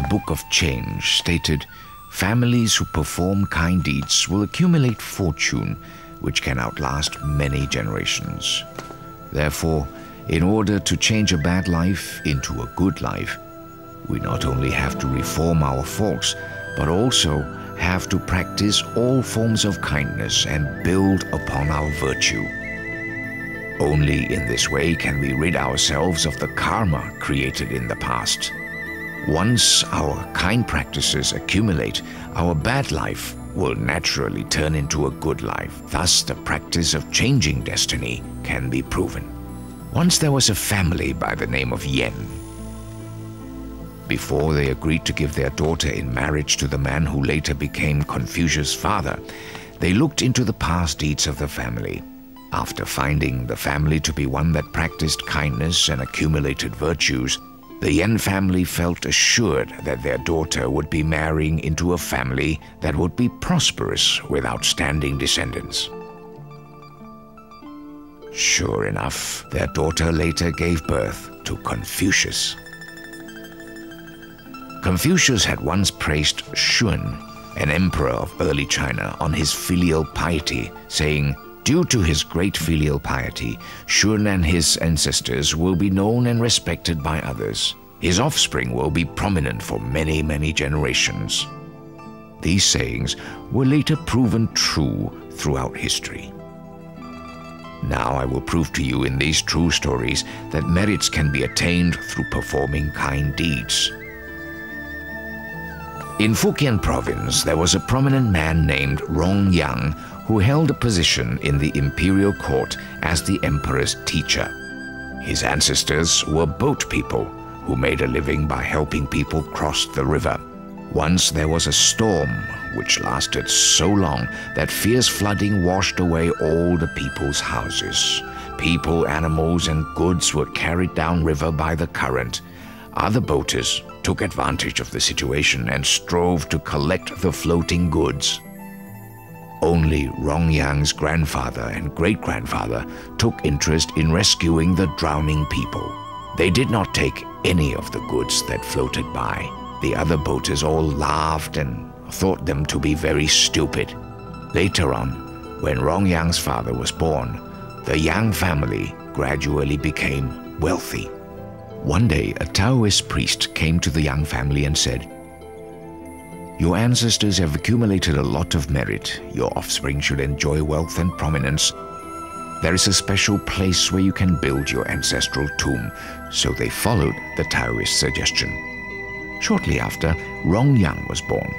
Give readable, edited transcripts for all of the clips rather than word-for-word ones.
The Book of Change stated, families who perform kind deeds will accumulate fortune which can outlast many generations. Therefore, in order to change a bad life into a good life, we not only have to reform our faults, but also have to practice all forms of kindness and build upon our virtue. Only in this way can we rid ourselves of the karma created in the past. Once our kind practices accumulate, our bad life will naturally turn into a good life. Thus, the practice of changing destiny can be proven. Once there was a family by the name of Yen. Before they agreed to give their daughter in marriage to the man who later became Confucius' father, they looked into the past deeds of the family. After finding the family to be one that practiced kindness and accumulated virtues, the Yen family felt assured that their daughter would be marrying into a family that would be prosperous with outstanding descendants. Sure enough, their daughter later gave birth to Confucius. Confucius had once praised Shun, an emperor of early China, on his filial piety, saying, "Due to his great filial piety, Shun and his ancestors will be known and respected by others. His offspring will be prominent for many, many generations." These sayings were later proven true throughout history. Now I will prove to you in these true stories that merits can be attained through performing kind deeds. In Fujian Province, there was a prominent man named Rong Yang who held a position in the imperial court as the emperor's teacher. His ancestors were boat people who made a living by helping people cross the river. Once there was a storm which lasted so long that fierce flooding washed away all the people's houses. People, animals, and goods were carried downriver by the current. Other boaters took advantage of the situation and strove to collect the floating goods. Only Rong Yang's grandfather and great-grandfather took interest in rescuing the drowning people. They did not take any of the goods that floated by. The other boaters all laughed and thought them to be very stupid. Later on, when Rong Yang's father was born, the Yang family gradually became wealthy. One day, a Taoist priest came to the Yang family and said, "Your ancestors have accumulated a lot of merit. Your offspring should enjoy wealth and prominence. There is a special place where you can build your ancestral tomb." So they followed the Taoist suggestion. Shortly after, Rong Yang was born.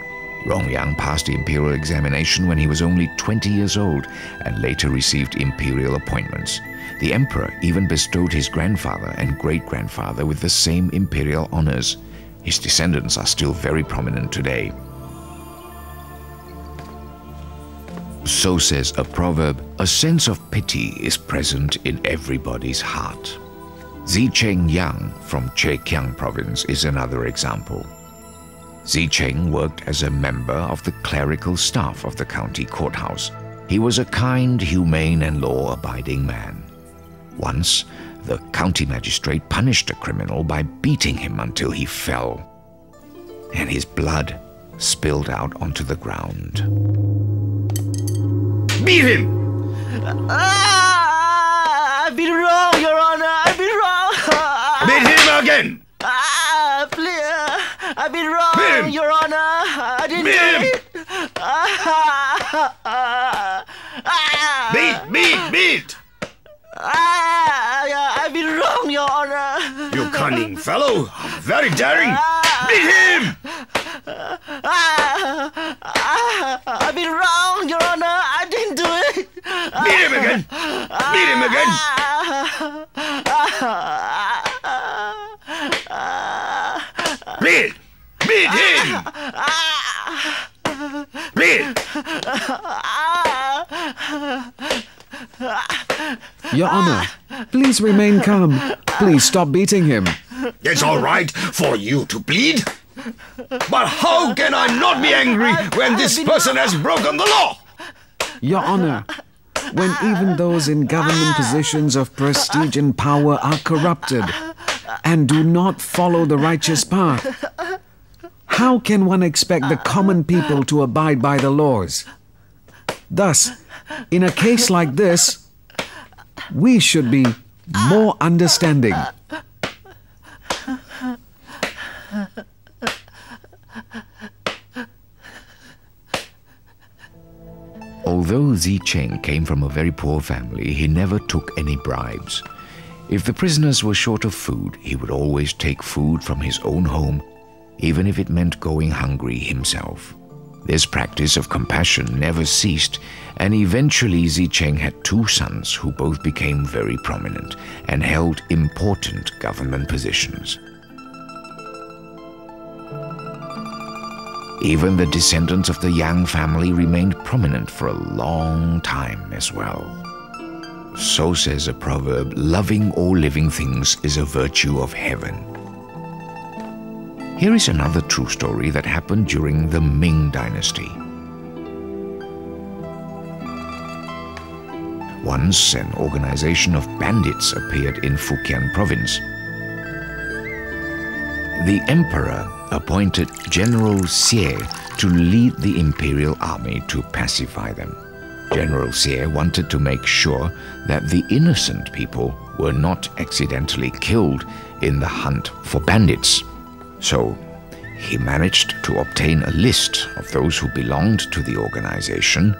Rong Yang passed the imperial examination when he was only 20 years old and later received imperial appointments. The emperor even bestowed his grandfather and great-grandfather with the same imperial honors. His descendants are still very prominent today. So says a proverb, "A sense of pity is present in everybody's heart." Zicheng Yang from Chiaxing Province is another example. Zicheng worked as a member of the clerical staff of the county courthouse. He was a kind, humane, and law-abiding man. Once, the county magistrate punished a criminal by beating him until he fell, and his blood spilled out onto the ground. "Beat him!" "I've been wrong, Your Honor! I've been wrong!" "Beat him again!" "Please, I've been wrong, Your Honor! I didn't do it!" Beat! "I've been wrong, Your Honor." "You cunning fellow! Very daring! Beat him!" "I've been wrong, Your Honor. I didn't do it." "Beat him again! Beat him again!" "Beat! Beat him! Beat!" "Your Honor, please remain calm. Please stop beating him." "It's all right for you to plead, but how can I not be angry when this person has broken the law?" "Your Honor, when even those in government positions of prestige and power are corrupted and do not follow the righteous path, How can one expect the common people to abide by the laws? Thus, in a case like this, we should be more understanding. Although Zicheng came from a very poor family, he never took any bribes. If the prisoners were short of food, he would always take food from his own home, even if it meant going hungry himself. This practice of compassion never ceased, and eventually Zicheng had two sons who both became very prominent and held important government positions. Even the descendants of the Yang family remained prominent for a long time as well. So says a proverb, loving all living things is a virtue of heaven. Here is another true story that happened during the Ming Dynasty. Once an organization of bandits appeared in Fujian Province. The emperor appointed General Xie to lead the imperial army to pacify them. General Xie wanted to make sure that the innocent people were not accidentally killed in the hunt for bandits. So he managed to obtain a list of those who belonged to the organization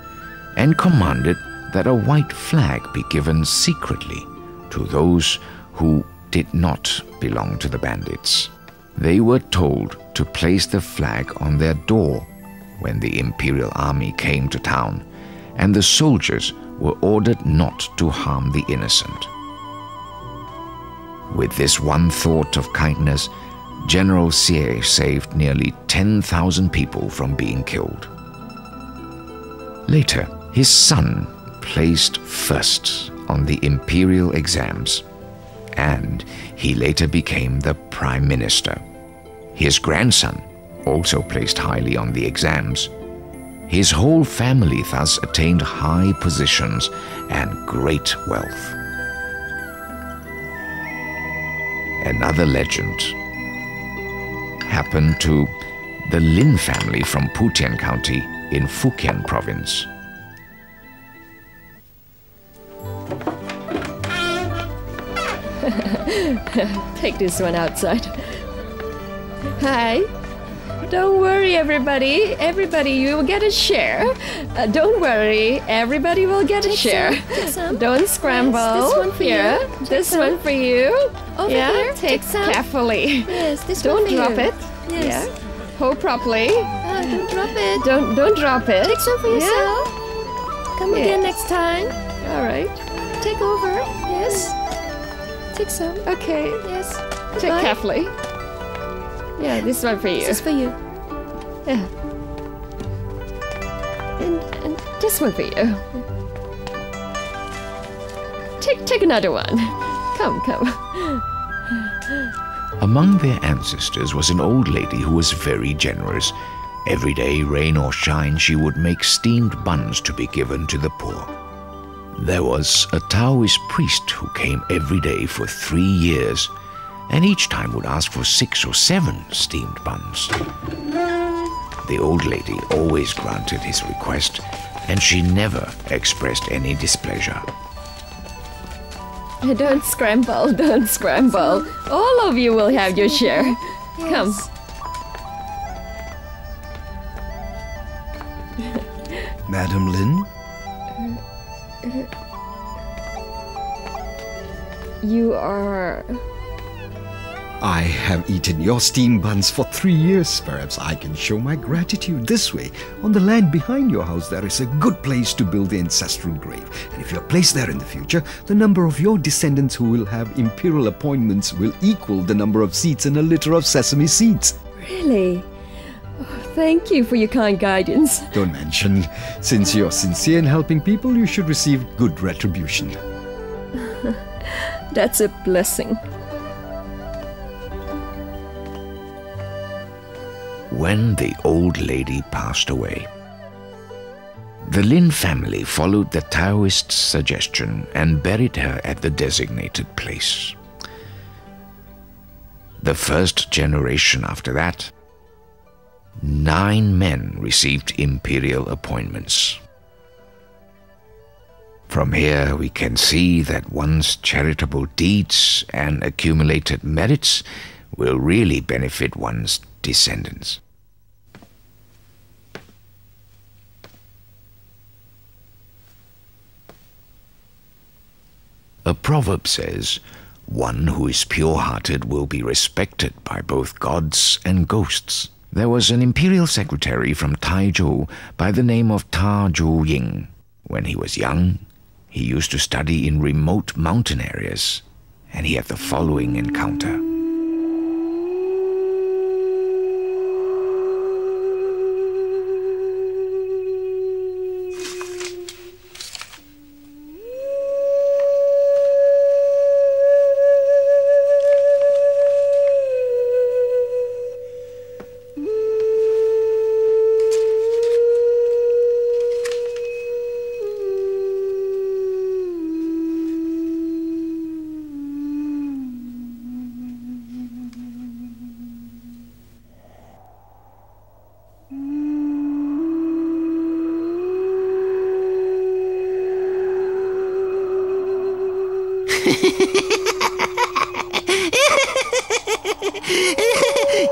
and commanded that a white flag be given secretly to those who did not belong to the bandits. They were told to place the flag on their door when the imperial army came to town, and the soldiers were ordered not to harm the innocent. With this one thought of kindness, General Xie saved nearly 10,000 people from being killed. Later, his son placed first on the imperial exams, and he later became the prime minister. His grandson also placed highly on the exams. His whole family thus attained high positions and great wealth. Another legend happened to the Lin family from Putian County in Fujian Province. Take this one outside. Hi. Don't worry, everybody. Everybody, you will get a share. Don't worry. Everybody will get a share. Don't scramble. Yes, this one for here. You. This one for you. Over here. Take some carefully. Yes, this don't one for drop you. It. Yes. Yeah. Hold properly. Don't drop it. Don't drop it. Take some for yourself. Yeah. Come again next time. All right. Take over. Yes. Take some. Okay. Yes. Take goodbye. Carefully. Yeah, this one for you. This is for you. Yeah. And this one for you. Take another one. Come. Among their ancestors was an old lady who was very generous. Every day, rain or shine, she would make steamed buns to be given to the poor. There was a Taoist priest who came every day for 3 years, and each time would ask for 6 or 7 steamed buns. The old lady always granted his request, and she never expressed any displeasure. Don't scramble, don't scramble. All of you will have your share. Come. Madam Lin? You are... I have eaten your steamed buns for 3 years. Perhaps I can show my gratitude this way. On the land behind your house, there is a good place to build the ancestral grave. And if you are placed there in the future, the number of your descendants who will have imperial appointments will equal the number of seeds in a litter of sesame seeds. Really? Thank you for your kind guidance. Don't mention. Since you're sincere in helping people, you should receive good retribution. That's a blessing. When the old lady passed away, the Lin family followed the Taoist's suggestion and buried her at the designated place. The first generation after that 9 men received imperial appointments. From here we can see that one's charitable deeds and accumulated merits will really benefit one's descendants. A proverb says, "One who is pure-hearted will be respected by both gods and ghosts." There was an imperial secretary from Taizhou by the name of Ta Zhuying. When he was young, he used to study in remote mountain areas, and he had the following encounter.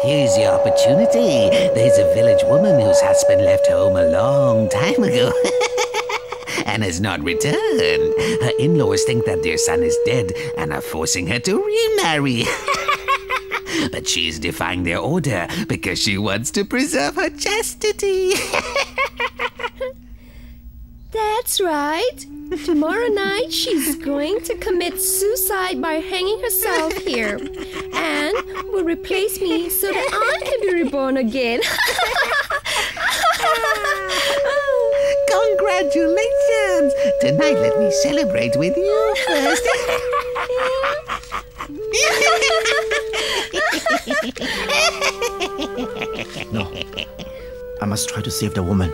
Here's the opportunity. There's a village woman whose husband left home a long time ago and has not returned. Her in-laws think that their son is dead and are forcing her to remarry. But she's defying their order because she wants to preserve her chastity. That's right. Tomorrow night, she's going to commit suicide by hanging herself here, and will replace me so that I can be reborn again. Congratulations! Tonight, let me celebrate with you first. No, I must try to save the woman.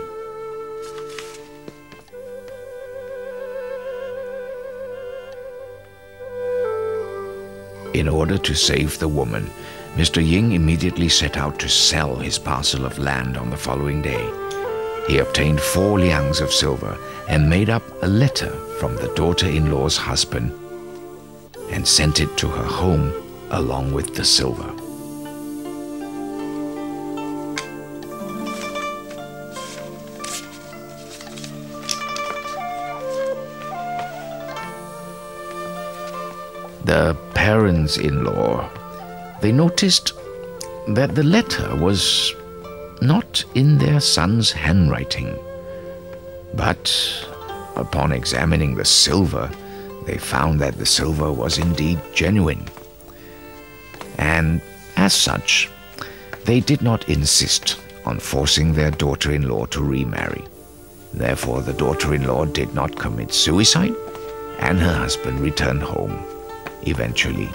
In order to save the woman, Mr. Ying immediately set out to sell his parcel of land on the following day. He obtained 4 liangs of silver and made up a letter from the daughter-in-law's husband and sent it to her home along with the silver. The parents-in-law, they noticed that the letter was not in their son's handwriting. But upon examining the silver, they found that the silver was indeed genuine. And as such, they did not insist on forcing their daughter-in-law to remarry. Therefore, the daughter-in-law did not commit suicide, and her husband returned home eventually,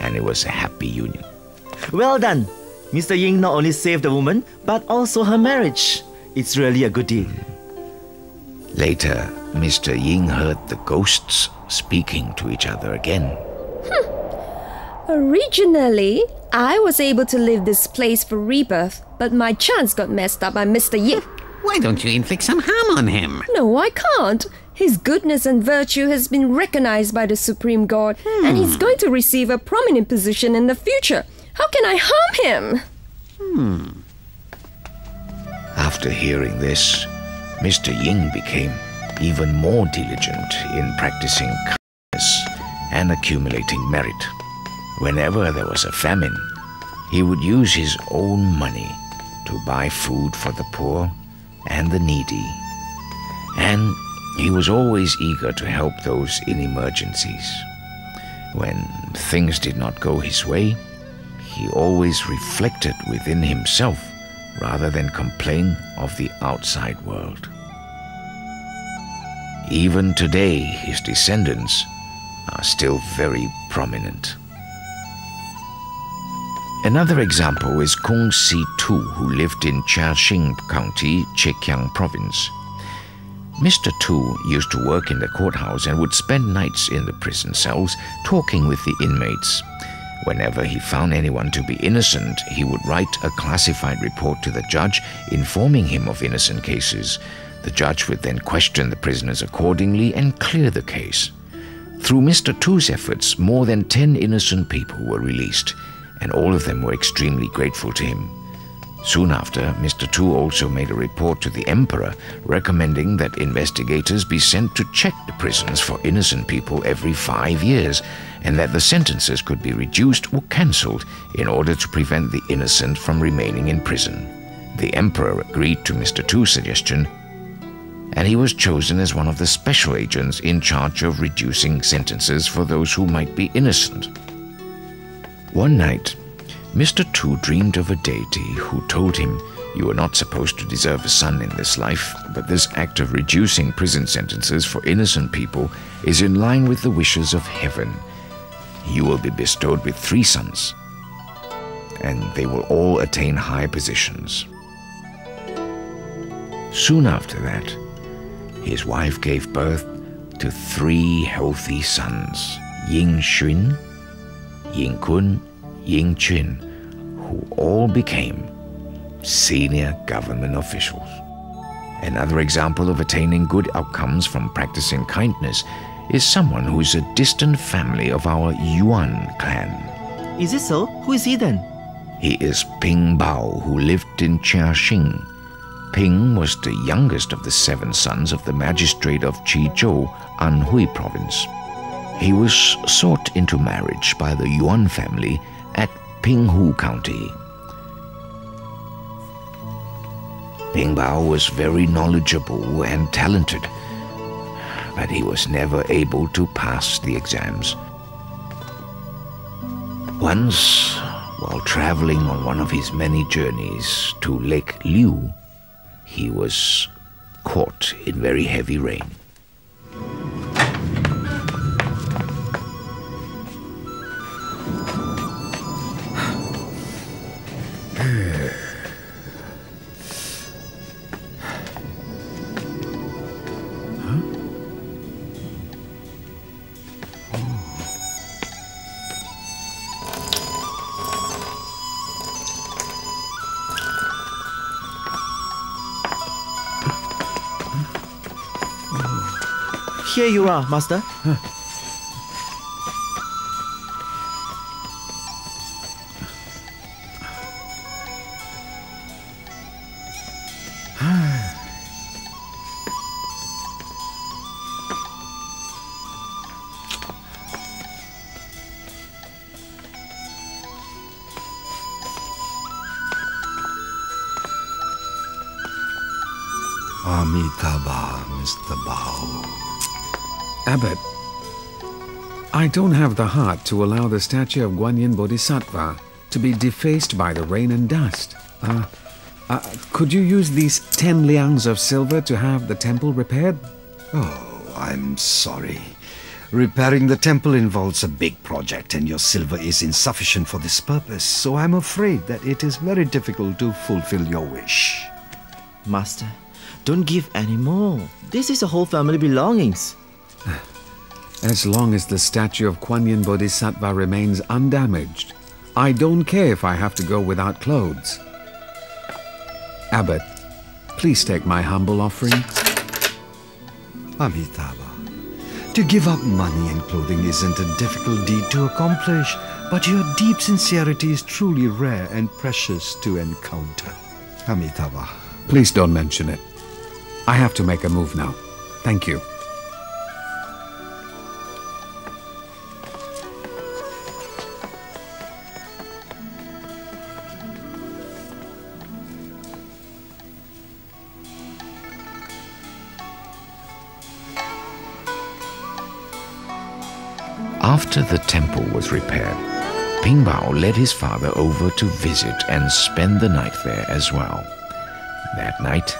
and it was a happy union. Well done! Mr. Ying not only saved the woman, but also her marriage. It's really a good deed. Later, Mr. Ying heard the ghosts speaking to each other again. Originally, I was able to leave this place for rebirth, but my chance got messed up by Mr. Ying. Why don't you inflict some harm on him? No, I can't. His goodness and virtue has been recognized by the Supreme God, and he's going to receive a prominent position in the future. How can I harm him? After hearing this, Mr. Ying became even more diligent in practicing kindness and accumulating merit. Whenever there was a famine, he would use his own money to buy food for the poor and the needy, and he was always eager to help those in emergencies. When things did not go his way, he always reflected within himself rather than complain of the outside world. Even today, his descendants are still very prominent. Another example is Kong Si Tu, who lived in Chiaxing County, Zhejiang Province. Mr. Tu used to work in the courthouse and would spend nights in the prison cells talking with the inmates. Whenever he found anyone to be innocent, he would write a classified report to the judge informing him of innocent cases. The judge would then question the prisoners accordingly and clear the case. Through Mr. Tu's efforts, more than 10 innocent people were released, and all of them were extremely grateful to him. Soon after, Mr. Tu also made a report to the emperor recommending that investigators be sent to check the prisons for innocent people every 5 years, and that the sentences could be reduced or cancelled in order to prevent the innocent from remaining in prison. The emperor agreed to Mr. Tu's suggestion, and he was chosen as one of the special agents in charge of reducing sentences for those who might be innocent. One night, Mr. Tu dreamed of a deity who told him, "You are not supposed to deserve a son in this life, but this act of reducing prison sentences for innocent people is in line with the wishes of heaven. You will be bestowed with 3 sons, and they will all attain high positions." Soon after that, his wife gave birth to 3 healthy sons, Ying Shun, Ying Kun, Ying Qin, who all became senior government officials. Another example of attaining good outcomes from practicing kindness is someone who is a distant family of our Yuan clan. Is it so? Who is he then? He is Ping Bao, who lived in Chiaxing. Ping was the youngest of the 7 sons of the magistrate of Qizhou, Anhui province. He was sought into marriage by the Yuan family at Pinghu County. Ping Bao was very knowledgeable and talented, but he was never able to pass the exams. Once, while traveling on one of his many journeys to Lake Liu, he was caught in very heavy rain. Here you are, Master. Amitabha, Mr. Bao. Abbot, I don't have the heart to allow the statue of Guanyin Bodhisattva to be defaced by the rain and dust. Could you use these 10 liangs of silver to have the temple repaired? Oh, I'm sorry. Repairing the temple involves a big project, and your silver is insufficient for this purpose, so I'm afraid that it is very difficult to fulfill your wish. Master, don't give any more. This is a whole family belongings. As long as the statue of Guanyin Bodhisattva remains undamaged, I don't care if I have to go without clothes. Abbot, please take my humble offering. Amitabha, to give up money and clothing isn't a difficult deed to accomplish, but your deep sincerity is truly rare and precious to encounter. Amitabha. Please don't mention it. I have to make a move now. Thank you. After the temple was repaired, Ping Bao led his father over to visit and spend the night there as well. That night,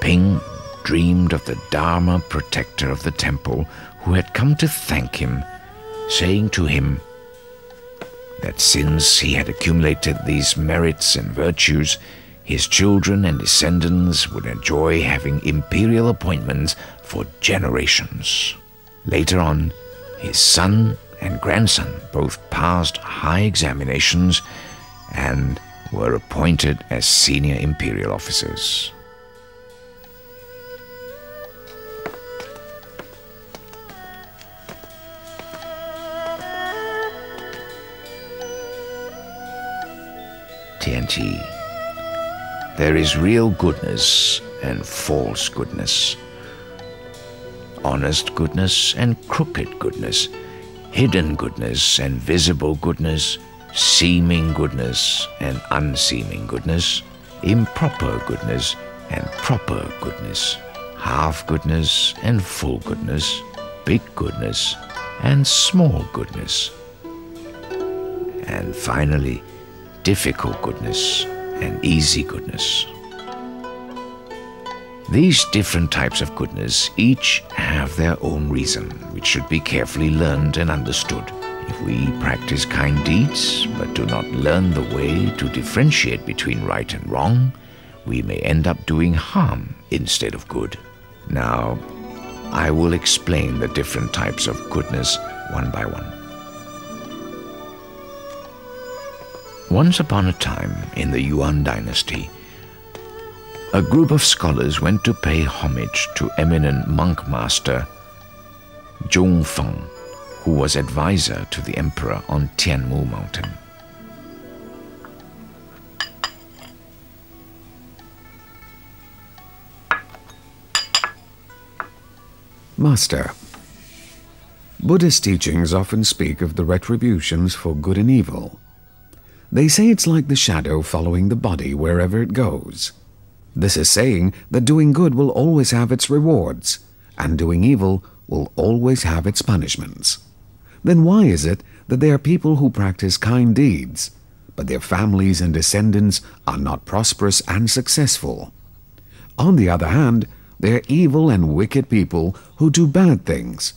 Ping dreamed of the Dharma protector of the temple who had come to thank him, saying to him that since he had accumulated these merits and virtues, his children and descendants would enjoy having imperial appointments for generations. Later on, his son and grandson both passed high examinations and were appointed as senior imperial officers. Tianqi. There is real goodness and false goodness, honest goodness and crooked goodness, hidden goodness and visible goodness, seeming goodness and unseeming goodness, improper goodness and proper goodness, half goodness and full goodness, big goodness and small goodness, and finally difficult goodness and easy goodness. These different types of goodness each have their own reason, which should be carefully learned and understood. If we practice kind deeds but do not learn the way to differentiate between right and wrong, we may end up doing harm instead of good. Now, I will explain the different types of goodness one by one. Once upon a time in the Yuan Dynasty, a group of scholars went to pay homage to eminent monk master Zhong Feng, who was advisor to the emperor on Tianmu Mountain. Master, Buddhist teachings often speak of the retributions for good and evil. They say it's like the shadow following the body wherever it goes. This is saying that doing good will always have its rewards, and doing evil will always have its punishments. Then why is it that there are people who practice kind deeds, but their families and descendants are not prosperous and successful? On the other hand, there are evil and wicked people who do bad things,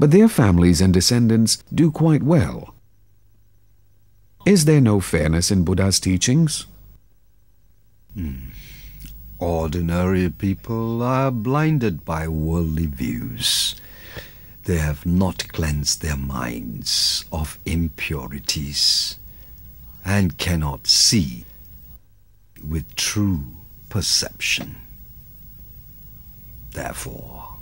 but their families and descendants do quite well. Is there no fairness in Buddha's teachings? Ordinary people are blinded by worldly views. They have not cleansed their minds of impurities and cannot see with true perception. Therefore,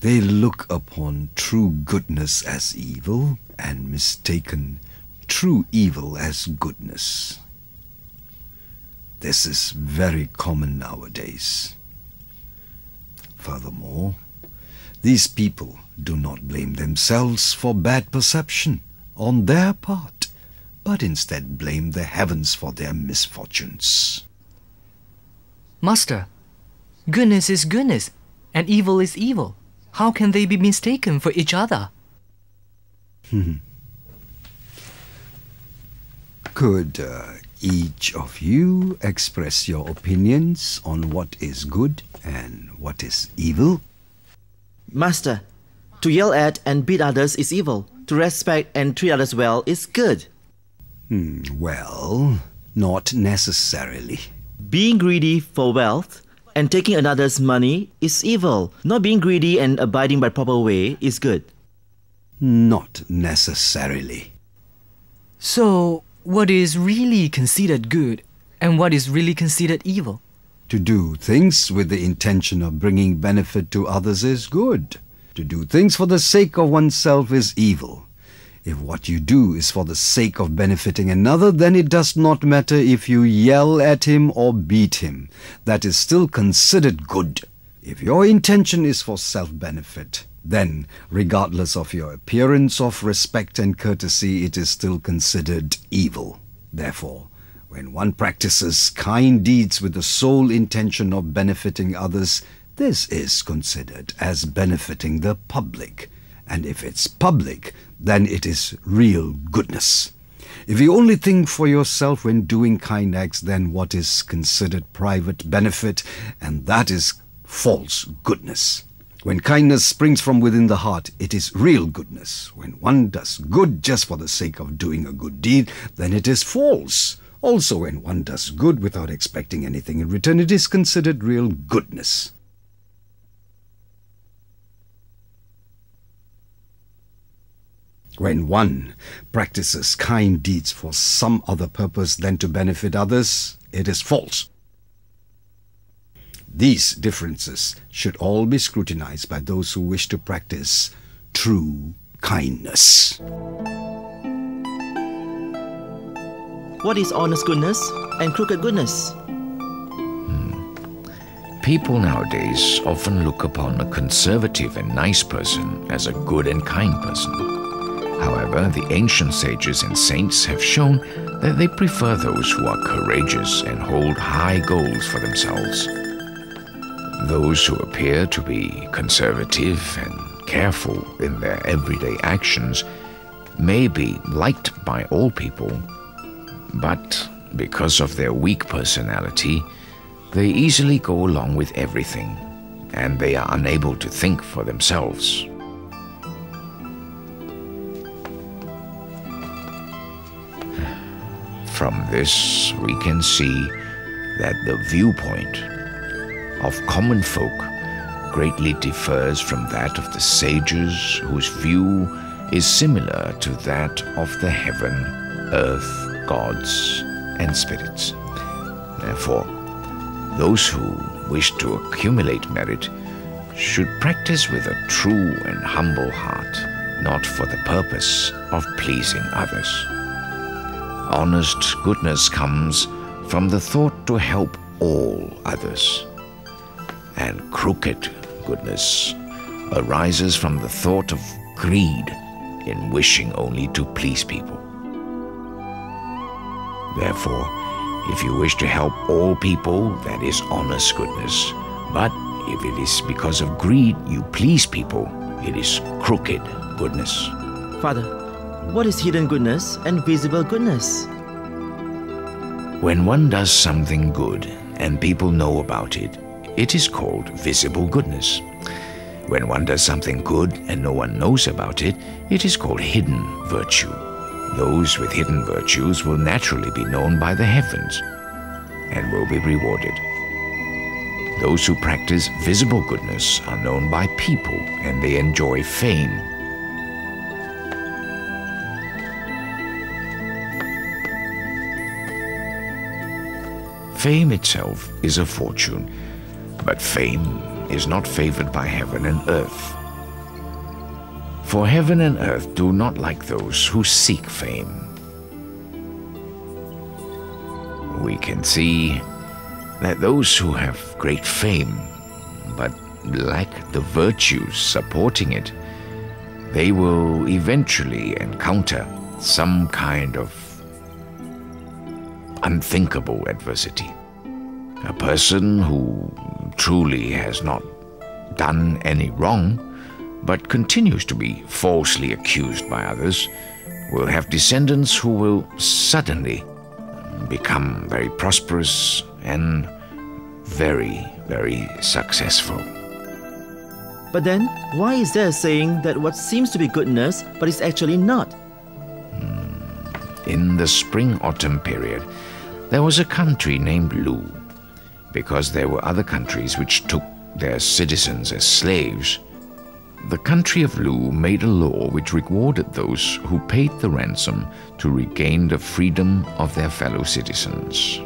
they look upon true goodness as evil and mistaken true evil as goodness. This is very common nowadays. Furthermore, these people do not blame themselves for bad perception on their part, but instead blame the heavens for their misfortunes. Master, goodness is goodness and evil is evil. How can they be mistaken for each other? Could each of you express your opinions on what is good and what is evil? Master, to yell at and beat others is evil. To respect and treat others well is good. Well, not necessarily. Being greedy for wealth and taking another's money is evil. Not being greedy and abiding by proper way is good. Not necessarily. So, what is really considered good and what is really considered evil? To do things with the intention of bringing benefit to others is good. To do things for the sake of oneself is evil. If what you do is for the sake of benefiting another, then it does not matter if you yell at him or beat him. That is still considered good. If your intention is for self-benefit, then, regardless of your appearance of respect and courtesy, it is still considered evil. Therefore, when one practices kind deeds with the sole intention of benefiting others, this is considered as benefiting the public. And if it's public, then it is real goodness. If you only think for yourself when doing kind acts, then what is considered private benefit, and that is false goodness. When kindness springs from within the heart, it is real goodness. When one does good just for the sake of doing a good deed, then it is false. Also, when one does good without expecting anything in return, it is considered real goodness. When one practices kind deeds for some other purpose than to benefit others, it is false. These differences should all be scrutinized by those who wish to practice true kindness. What is honest goodness and crooked goodness? People nowadays often look upon a conservative and nice person as a good and kind person. However, the ancient sages and saints have shown that they prefer those who are courageous and hold high goals for themselves. Those who appear to be conservative and careful in their everyday actions may be liked by all people, but because of their weak personality, they easily go along with everything, and they are unable to think for themselves. From this, we can see that the viewpoint of common folk greatly differs from that of the sages, whose view is similar to that of the heaven, earth, gods, and spirits. Therefore, those who wish to accumulate merit should practice with a true and humble heart, not for the purpose of pleasing others. Honest goodness comes from the thought to help all others, and crooked goodness arises from the thought of greed in wishing only to please people. Therefore, if you wish to help all people, that is honest goodness. But if it is because of greed you please people, it is crooked goodness. Father, what is hidden goodness and visible goodness? When one does something good and people know about it, it is called visible goodness. When one does something good and no one knows about it, it is called hidden virtue. Those with hidden virtues will naturally be known by the heavens and will be rewarded. Those who practice visible goodness are known by people and they enjoy fame. Fame itself is a fortune, but fame is not favored by heaven and earth. For heaven and earth do not like those who seek fame. We can see that those who have great fame but lack the virtues supporting it, they will eventually encounter some kind of unthinkable adversity. A person who truly has not done any wrong but continues to be falsely accused by others, will have descendants who will suddenly become very prosperous and very, very successful. But then, why is there a saying that what seems to be goodness, but is actually not? In the spring-autumn period, there was a country named Lu, because there were other countries which took their citizens as slaves. The country of Lu made a law which rewarded those who paid the ransom to regain the freedom of their fellow citizens.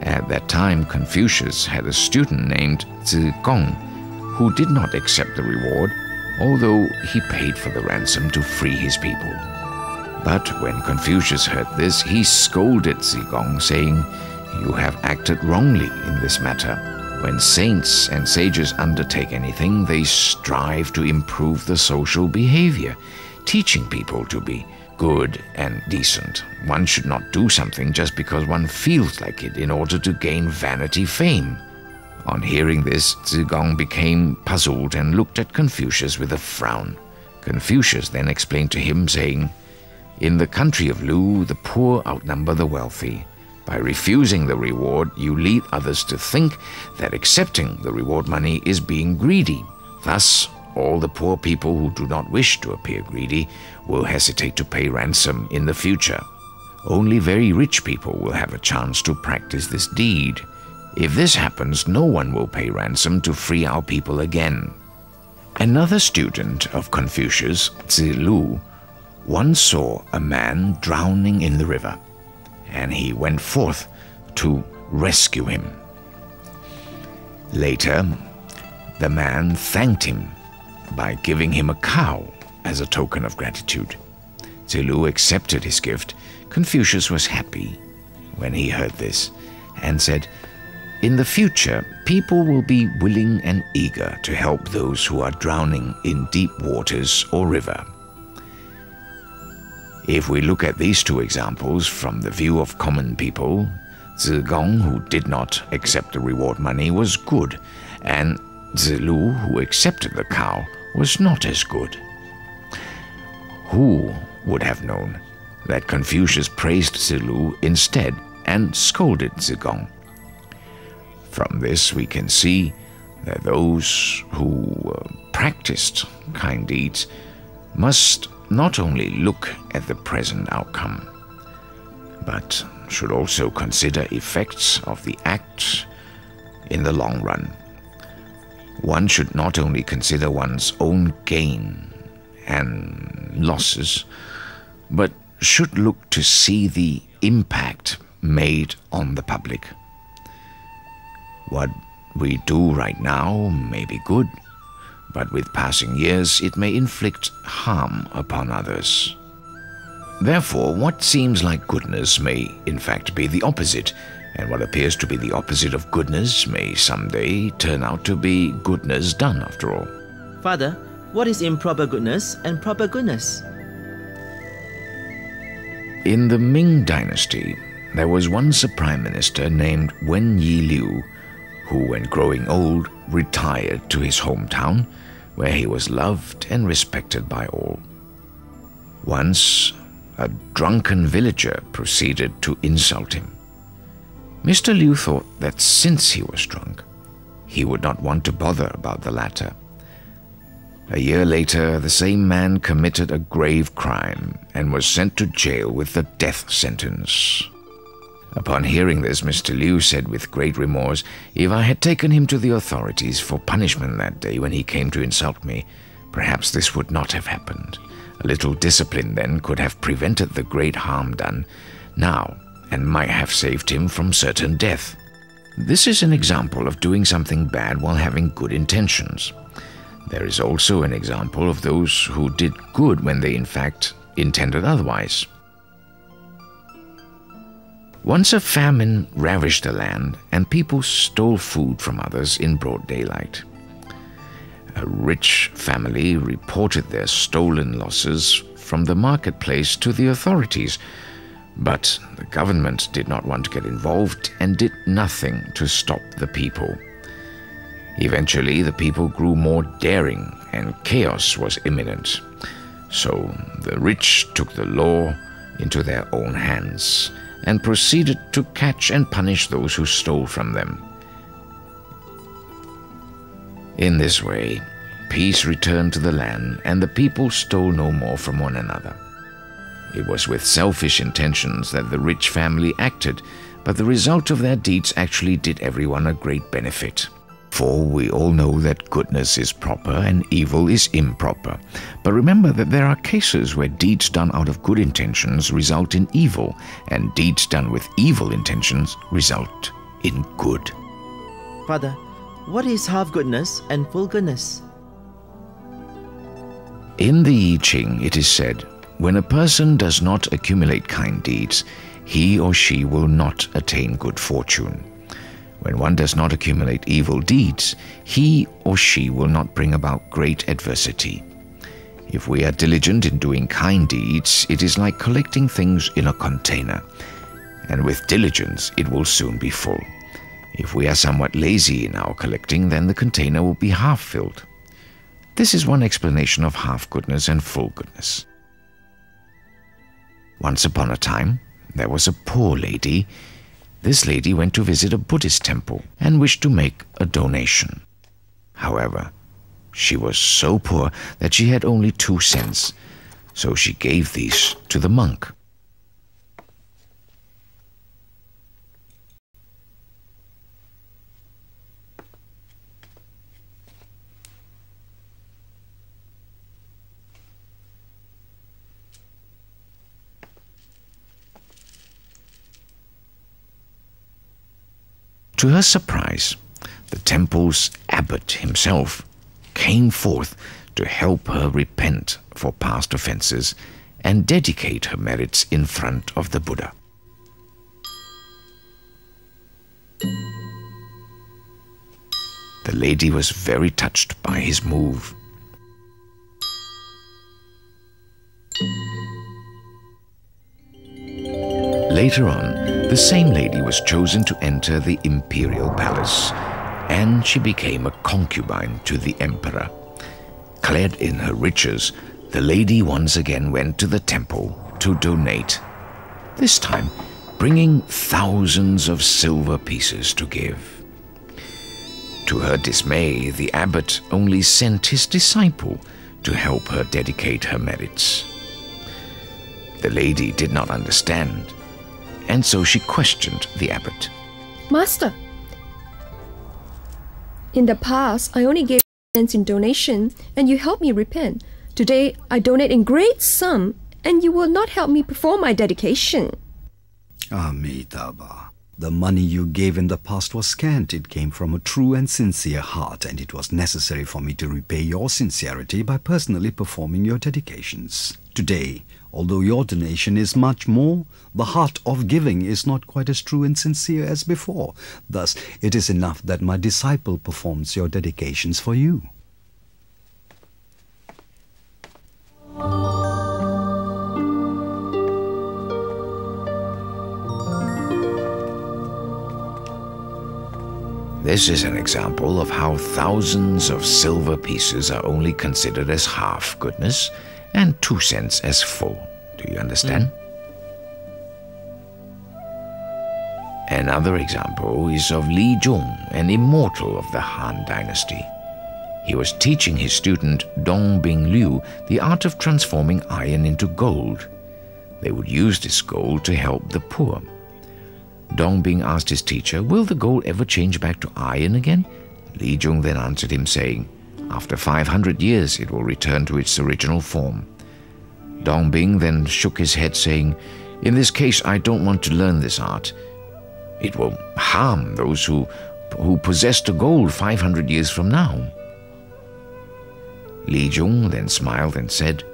At that time, Confucius had a student named Zi Gong who did not accept the reward, although he paid for the ransom to free his people. But when Confucius heard this, he scolded Zi Gong, saying, "You have acted wrongly in this matter. When saints and sages undertake anything, they strive to improve the social behavior, teaching people to be good and decent. One should not do something just because one feels like it in order to gain vanity fame." On hearing this, Zi Gong became puzzled and looked at Confucius with a frown. Confucius then explained to him, saying, "In the country of Lu, the poor outnumber the wealthy. By refusing the reward, you lead others to think that accepting the reward money is being greedy. Thus, all the poor people who do not wish to appear greedy will hesitate to pay ransom in the future. Only very rich people will have a chance to practice this deed. If this happens, no one will pay ransom to free our people again." Another student of Confucius, Zilu, one saw a man drowning in the river, and he went forth to rescue him. Later, the man thanked him by giving him a cow as a token of gratitude. Zilu accepted his gift. Confucius was happy when he heard this and said, "In the future, people will be willing and eager to help those who are drowning in deep waters or river." If we look at these two examples from the view of common people, Zi Gong, who did not accept the reward money, was good, and Zilu, who accepted the cow, was not as good. Who would have known that Confucius praised Zilu instead and scolded Zi Gong? From this we can see that those who practiced kind deeds must not only look at the present outcome, but should also consider effects of the act in the long run. One should not only consider one's own gain and losses, but should look to see the impact made on the public. What we do right now may be good, but with passing years it may inflict harm upon others. Therefore, what seems like goodness may in fact be the opposite, and what appears to be the opposite of goodness may someday turn out to be goodness done after all. Father, what is improper goodness and proper goodness? In the Ming Dynasty, there was once a prime minister named Wen Yiliu, who, when growing old, retired to his hometown, where he was loved and respected by all. Once, a drunken villager proceeded to insult him. Mr. Liu thought that since he was drunk, he would not want to bother about the latter. A year later, the same man committed a grave crime and was sent to jail with the death sentence. Upon hearing this, Mr. Liu said with great remorse, "If I had taken him to the authorities for punishment that day when he came to insult me, perhaps this would not have happened. A little discipline then could have prevented the great harm done now and might have saved him from certain death." This is an example of doing something bad while having good intentions. There is also an example of those who did good when they in fact intended otherwise. Once a famine ravaged the land and people stole food from others in broad daylight. A rich family reported their stolen losses from the marketplace to the authorities, but the government did not want to get involved and did nothing to stop the people. Eventually, the people grew more daring and chaos was imminent. So the rich took the law into their own hands and proceeded to catch and punish those who stole from them. In this way, peace returned to the land and the people stole no more from one another. It was with selfish intentions that the rich family acted, but the result of their deeds actually did everyone a great benefit. For we all know that goodness is proper and evil is improper. But remember that there are cases where deeds done out of good intentions result in evil, and deeds done with evil intentions result in good. Father, what is half goodness and full goodness? In the I Ching, it is said, when a person does not accumulate kind deeds, he or she will not attain good fortune. When one does not accumulate evil deeds, he or she will not bring about great adversity. If we are diligent in doing kind deeds, it is like collecting things in a container, and with diligence it will soon be full. If we are somewhat lazy in our collecting, then the container will be half filled. This is one explanation of half goodness and full goodness. Once upon a time, there was a poor lady. This lady went to visit a Buddhist temple and wished to make a donation. However, she was so poor that she had only 2 cents, so she gave these to the monk. To her surprise, the temple's abbot himself came forth to help her repent for past offenses and dedicate her merits in front of the Buddha. The lady was very touched by his move. Later on, the same lady was chosen to enter the imperial palace, and she became a concubine to the emperor. Clad in her riches, the lady once again went to the temple to donate, this time bringing thousands of silver pieces to give. To her dismay, the abbot only sent his disciple to help her dedicate her merits. The lady did not understand, and so she questioned the abbot. Master, in the past, I only gave cents in donation, and you helped me repent. Today, I donate in great sum, and you will not help me perform my dedication. Amitabha, the money you gave in the past was scant. It came from a true and sincere heart, and it was necessary for me to repay your sincerity by personally performing your dedications. Today, although your donation is much more, the heart of giving is not quite as true and sincere as before. Thus, it is enough that my disciple performs your dedications for you. This is an example of how thousands of silver pieces are only considered as half goodness and 2 cents as full. Do you understand? Another example is of Li Zhong, an immortal of the Han Dynasty. He was teaching his student Dong Bingliu the art of transforming iron into gold. They would use this gold to help the poor. Dongbing asked his teacher, will the gold ever change back to iron again? Li Zhong then answered him, saying, after 500 years it will return to its original form. Dongbing then shook his head, saying, in this case I don't want to learn this art. It will harm those who possess the gold 500 years from now. Li Zhong then smiled and said,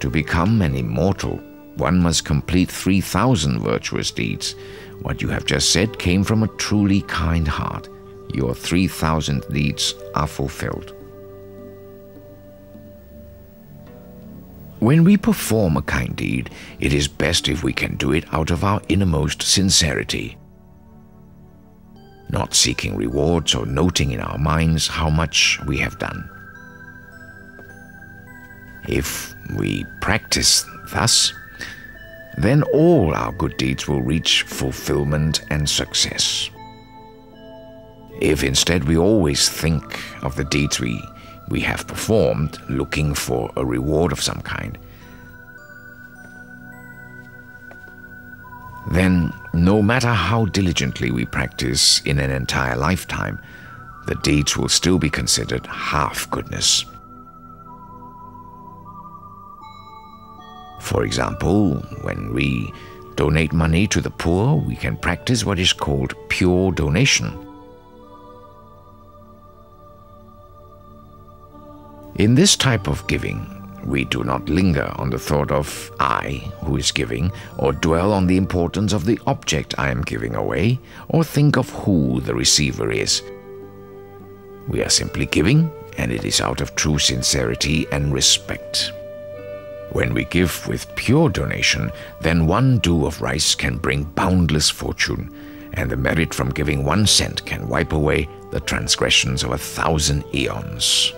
to become an immortal, one must complete 3,000 virtuous deeds. What you have just said came from a truly kind heart. Your 3,000 deeds are fulfilled. When we perform a kind deed, it is best if we can do it out of our innermost sincerity, not seeking rewards or noting in our minds how much we have done. If we practice thus, then all our good deeds will reach fulfillment and success. If instead we always think of the deeds we have performed, looking for a reward of some kind, then no matter how diligently we practice in an entire lifetime, the deeds will still be considered half goodness. For example, when we donate money to the poor, we can practice what is called pure donation. In this type of giving, we do not linger on the thought of I who is giving, or dwell on the importance of the object I am giving away, or think of who the receiver is. We are simply giving, and it is out of true sincerity and respect. When we give with pure donation, then 1 do of rice can bring boundless fortune, and the merit from giving 1 cent can wipe away the transgressions of 1,000 eons.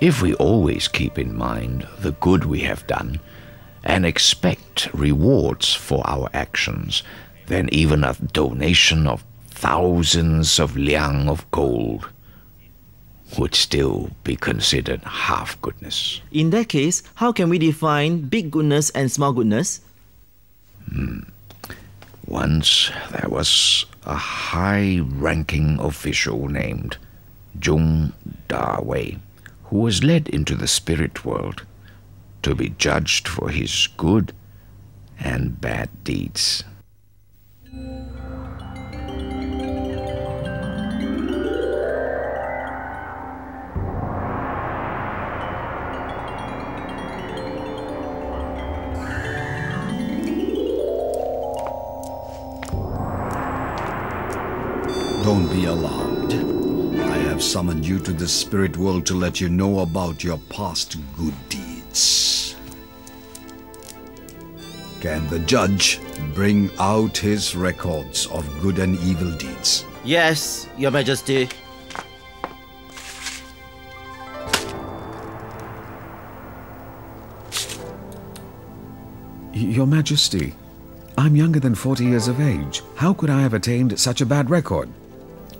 If we always keep in mind the good we have done and expect rewards for our actions, then even a donation of thousands of liang of gold would still be considered half goodness. In that case, how can we define big goodness and small goodness? Once there was a high-ranking official named Zhong Dawei, who was led into the spirit world to be judged for his good and bad deeds. Don't be alarmed. I have summoned you to the spirit world to let you know about your past good deeds. Can the judge bring out his records of good and evil deeds? Yes, Your Majesty. Your Majesty, I'm younger than 40 years of age. How could I have attained such a bad record?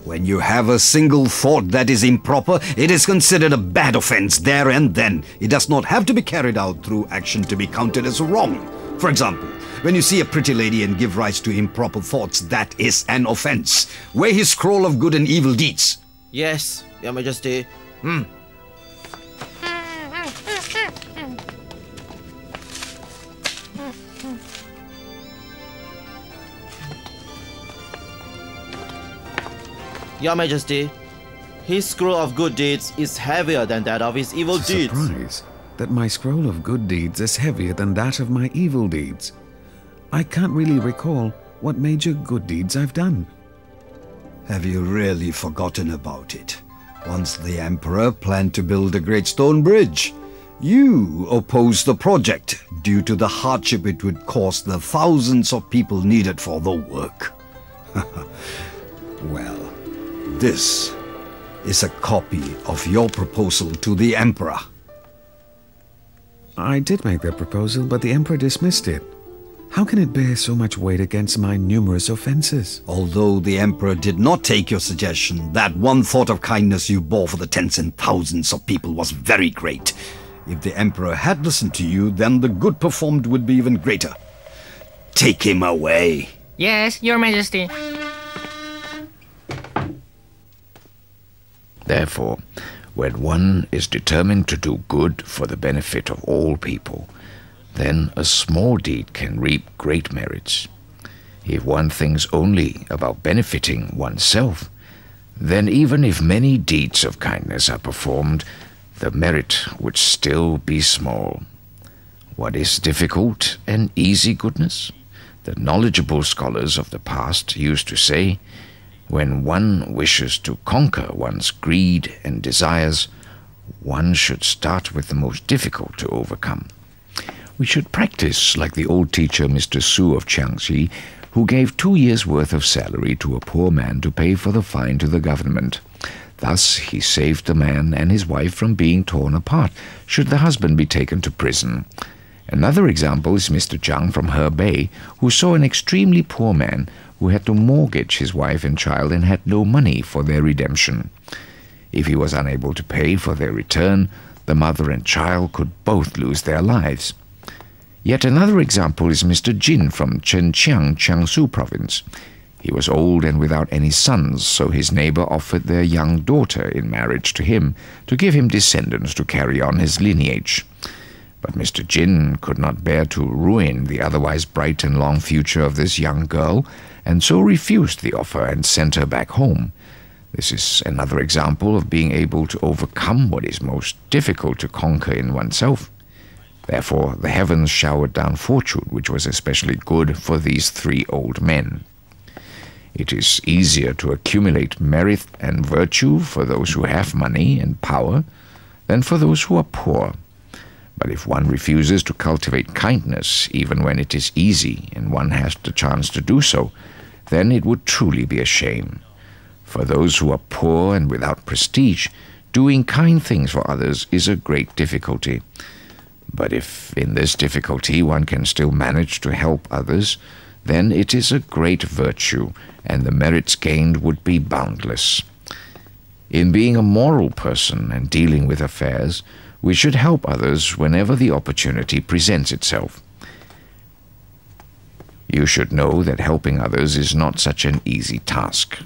When you have a single thought that is improper, it is considered a bad offense there and then. It does not have to be carried out through action to be counted as wrong. For example, when you see a pretty lady and give rise to improper thoughts, that is an offense. Weigh his scroll of good and evil deeds. Yes, Your Majesty. Your Majesty, his scroll of good deeds is heavier than that of his evil deeds. It's a surprise that my scroll of good deeds is heavier than that of my evil deeds. I can't really recall what major good deeds I've done. Have you really forgotten about it? Once the Emperor planned to build a great stone bridge. You opposed the project due to the hardship it would cause the thousands of people needed for the work. Well... this is a copy of your proposal to the Emperor. I did make that proposal, but the Emperor dismissed it. How can it bear so much weight against my numerous offenses? Although the Emperor did not take your suggestion, that one thought of kindness you bore for the tens and thousands of people was very great. If the Emperor had listened to you, then the good performed would be even greater. Take him away. Yes, Your Majesty. Therefore, when one is determined to do good for the benefit of all people, then a small deed can reap great merits. If one thinks only about benefiting oneself, then even if many deeds of kindness are performed, the merit would still be small. What is difficult and easy goodness? The knowledgeable scholars of the past used to say, when one wishes to conquer one's greed and desires, one should start with the most difficult to overcome. We should practice like the old teacher Mr. Su of Changxi, who gave 2 years' worth of salary to a poor man to pay for the fine to the government. Thus he saved the man and his wife from being torn apart, should the husband be taken to prison. Another example is Mr. Zhang from Hebei, who saw an extremely poor man who had to mortgage his wife and child and had no money for their redemption. If he was unable to pay for their return, the mother and child could both lose their lives. Yet another example is Mr. Jin from Zhejiang, Jiangsu Province. He was old and without any sons, so his neighbor offered their young daughter in marriage to him to give him descendants to carry on his lineage. But Mr. Jin could not bear to ruin the otherwise bright and long future of this young girl, and so refused the offer and sent her back home. This is another example of being able to overcome what is most difficult to conquer in oneself. Therefore, the heavens showered down fortune, which was especially good for these three old men. It is easier to accumulate merit and virtue for those who have money and power than for those who are poor. But if one refuses to cultivate kindness, even when it is easy and one has the chance to do so, then it would truly be a shame. For those who are poor and without prestige, doing kind things for others is a great difficulty. But if in this difficulty one can still manage to help others, then it is a great virtue, and the merits gained would be boundless. In being a moral person and dealing with affairs, we should help others whenever the opportunity presents itself. You should know that helping others is not such an easy task,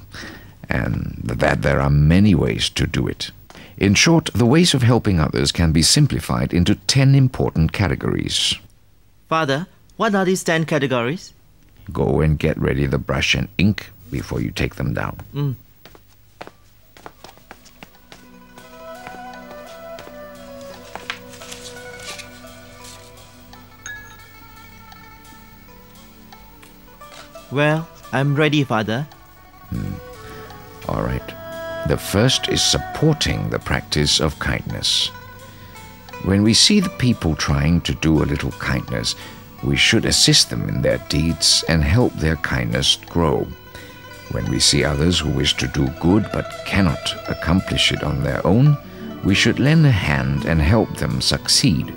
and that there are many ways to do it. In short, the ways of helping others can be simplified into 10 important categories. Father, what are these 10 categories? Go and get ready the brush and ink before you take them down. Well, I'm ready, Father. All right. The first is supporting the practice of kindness. When we see the people trying to do a little kindness, we should assist them in their deeds and help their kindness grow. When we see others who wish to do good but cannot accomplish it on their own, we should lend a hand and help them succeed.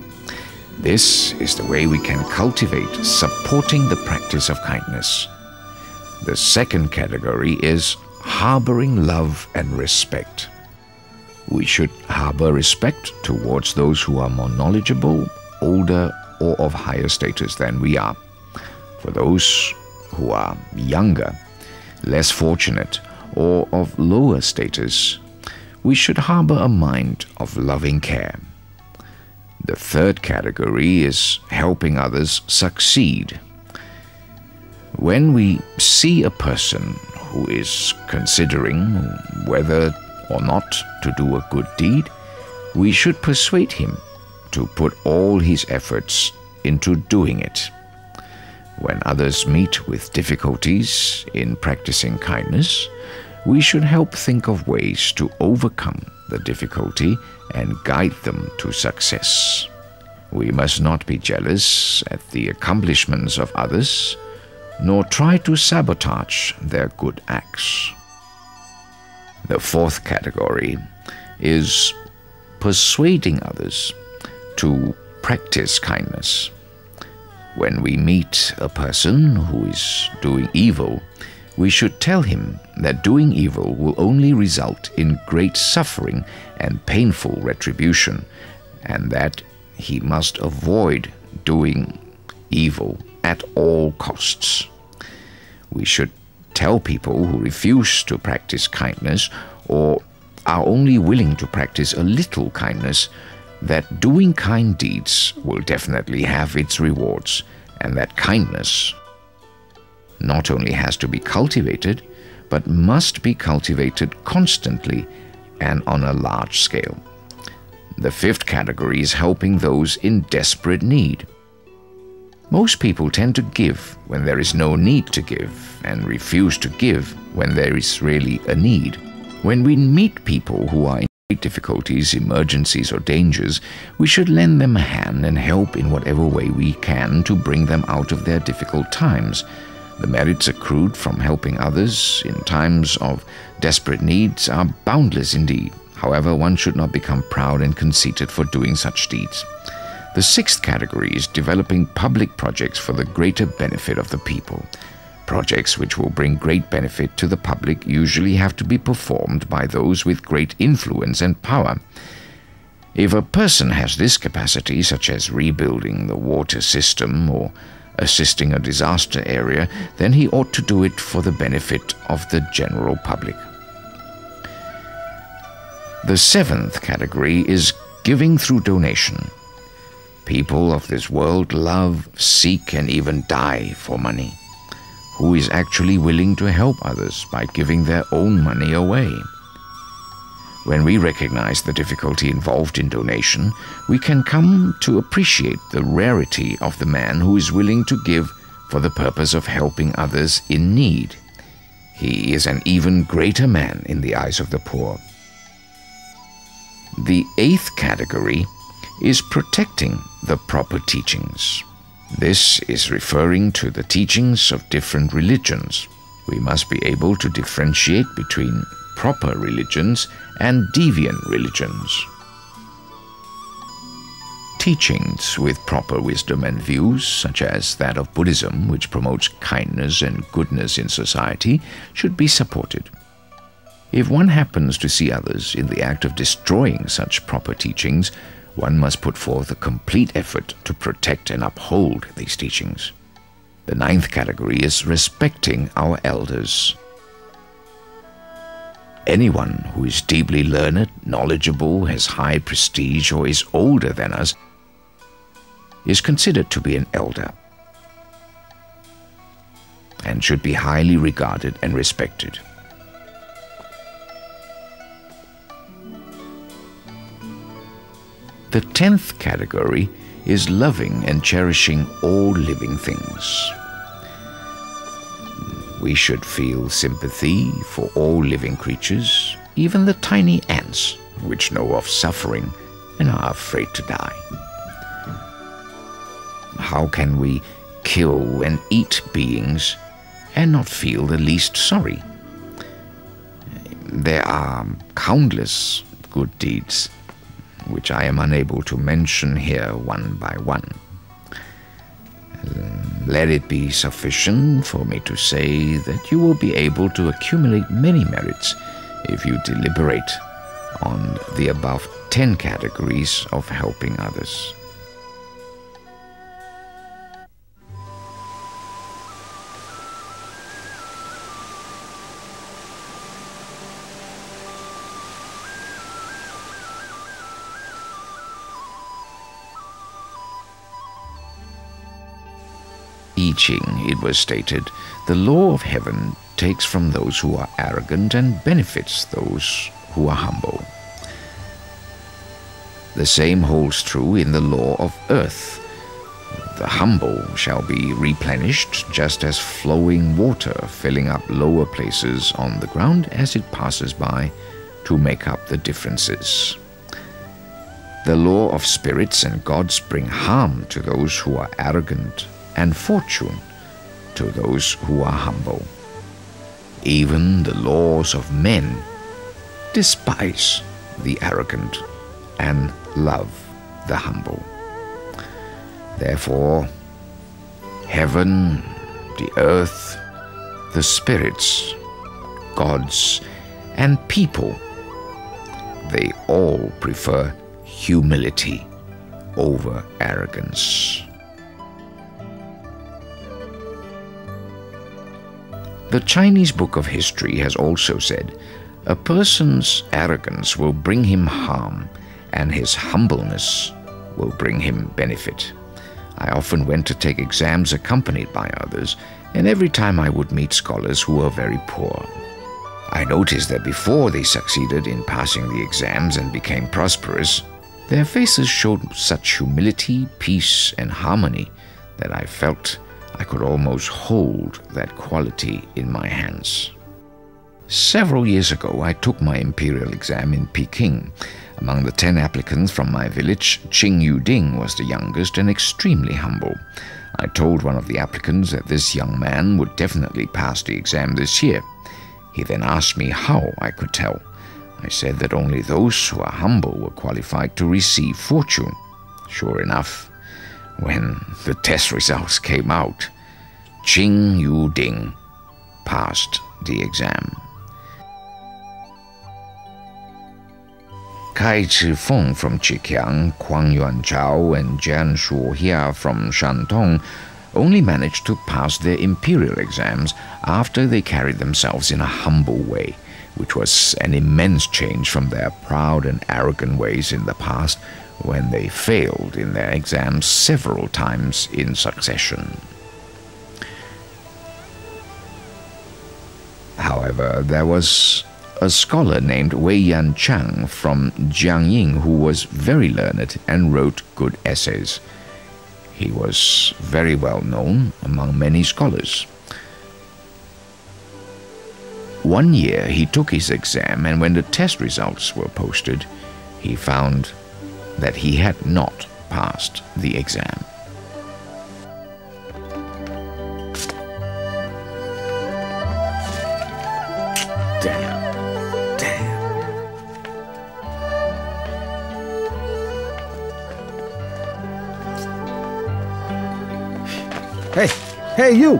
This is the way we can cultivate supporting the practice of kindness. The second category is harboring love and respect. We should harbor respect towards those who are more knowledgeable, older, or of higher status than we are. For those who are younger, less fortunate, or of lower status, we should harbor a mind of loving care. The third category is helping others succeed. When we see a person who is considering whether or not to do a good deed, we should persuade him to put all his efforts into doing it. When others meet with difficulties in practicing kindness, we should help think of ways to overcome the difficulty and guide them to success. We must not be jealous at the accomplishments of others, nor try to sabotage their good acts. The fourth category is persuading others to practice kindness. When we meet a person who is doing evil, we should tell him that doing evil will only result in great suffering and painful retribution, and that he must avoid doing evil at all costs. We should tell people who refuse to practice kindness or are only willing to practice a little kindness that doing kind deeds will definitely have its rewards, and that kindness not only has to be cultivated, but must be cultivated constantly and on a large scale. The fifth category is helping those in desperate need. Most people tend to give when there is no need to give and refuse to give when there is really a need. When we meet people who are in great difficulties, emergencies, or dangers, we should lend them a hand and help in whatever way we can to bring them out of their difficult times. The merits accrued from helping others in times of desperate needs are boundless indeed. However, one should not become proud and conceited for doing such deeds. The sixth category is developing public projects for the greater benefit of the people. Projects which will bring great benefit to the public usually have to be performed by those with great influence and power. If a person has this capacity, such as rebuilding the water system or assisting a disaster area, then he ought to do it for the benefit of the general public. The seventh category is giving through donation. People of this world love, seek, and even die for money. Who is actually willing to help others by giving their own money away? When we recognize the difficulty involved in donation, we can come to appreciate the rarity of the man who is willing to give for the purpose of helping others in need. He is an even greater man in the eyes of the poor. The eighth category is protecting the proper teachings. This is referring to the teachings of different religions. We must be able to differentiate between proper religions and deviant religions. Teachings with proper wisdom and views, such as that of Buddhism, which promotes kindness and goodness in society, should be supported. If one happens to see others in the act of destroying such proper teachings, one must put forth a complete effort to protect and uphold these teachings. The ninth category is respecting our elders. Anyone who is deeply learned, knowledgeable, has high prestige, or is older than us is considered to be an elder and should be highly regarded and respected. The 10th category is loving and cherishing all living things. We should feel sympathy for all living creatures, even the tiny ants, which know of suffering and are afraid to die. How can we kill and eat beings and not feel the least sorry? There are countless good deeds, which I am unable to mention here one by one. Let it be sufficient for me to say that you will be able to accumulate many merits if you deliberate on the above 10 categories of helping others. In I Ching, it was stated, the law of heaven takes from those who are arrogant and benefits those who are humble. The same holds true in the law of earth. The humble shall be replenished just as flowing water filling up lower places on the ground as it passes by to make up the differences. The law of spirits and gods bring harm to those who are arrogant and fortune to those who are humble. Even the laws of men despise the arrogant and love the humble. Therefore, heaven, the earth, the spirits, gods, and people, they all prefer humility over arrogance. The Chinese Book of History has also said, a person's arrogance will bring him harm, and his humbleness will bring him benefit. I often went to take exams accompanied by others, and every time I would meet scholars who were very poor. I noticed that before they succeeded in passing the exams and became prosperous, their faces showed such humility, peace, and harmony that I felt I could almost hold that quality in my hands. Several years ago, I took my imperial exam in Peking. Among the 10 applicants from my village, Qing Yuding was the youngest and extremely humble. I told one of the applicants that this young man would definitely pass the exam this year. He then asked me how I could tell. I said that only those who are humble were qualified to receive fortune. Sure enough, when the test results came out, Qing Yuding passed the exam. Kai Chifeng from Chiaxing, Huang Yuanchao and Jian Shuohia from Shandong only managed to pass their imperial exams after they carried themselves in a humble way, which was an immense change from their proud and arrogant ways in the past, when they failed in their exams several times in succession. However, there was a scholar named Wei Yanchang from Jiangyin who was very learned and wrote good essays. He was very well known among many scholars. One year he took his exam, and when the test results were posted, he found that he had not passed the exam. Damn. Hey you!